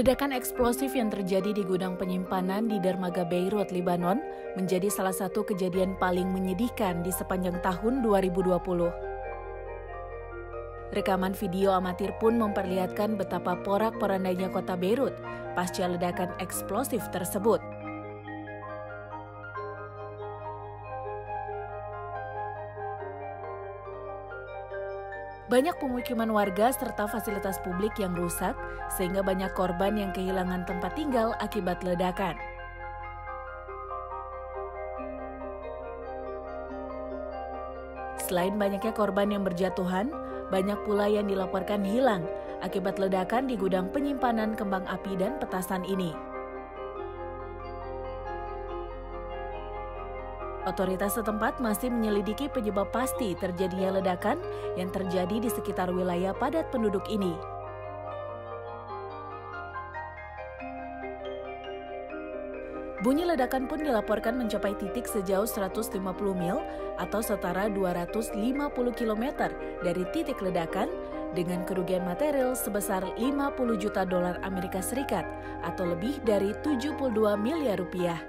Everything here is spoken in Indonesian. Ledakan eksplosif yang terjadi di gudang penyimpanan di dermaga Beirut, Lebanon, menjadi salah satu kejadian paling menyedihkan di sepanjang tahun 2020. Rekaman video amatir pun memperlihatkan betapa porak-porandanya kota Beirut pasca ledakan eksplosif tersebut. Banyak pemukiman warga serta fasilitas publik yang rusak, sehingga banyak korban yang kehilangan tempat tinggal akibat ledakan. Selain banyaknya korban yang berjatuhan, banyak pula yang dilaporkan hilang akibat ledakan di gudang penyimpanan kembang api dan petasan ini. Otoritas setempat masih menyelidiki penyebab pasti terjadinya ledakan yang terjadi di sekitar wilayah padat penduduk ini. Bunyi ledakan pun dilaporkan mencapai titik sejauh 150 mil atau setara 250 km dari titik ledakan dengan kerugian material sebesar 50 juta dolar Amerika Serikat atau lebih dari 72 miliar rupiah.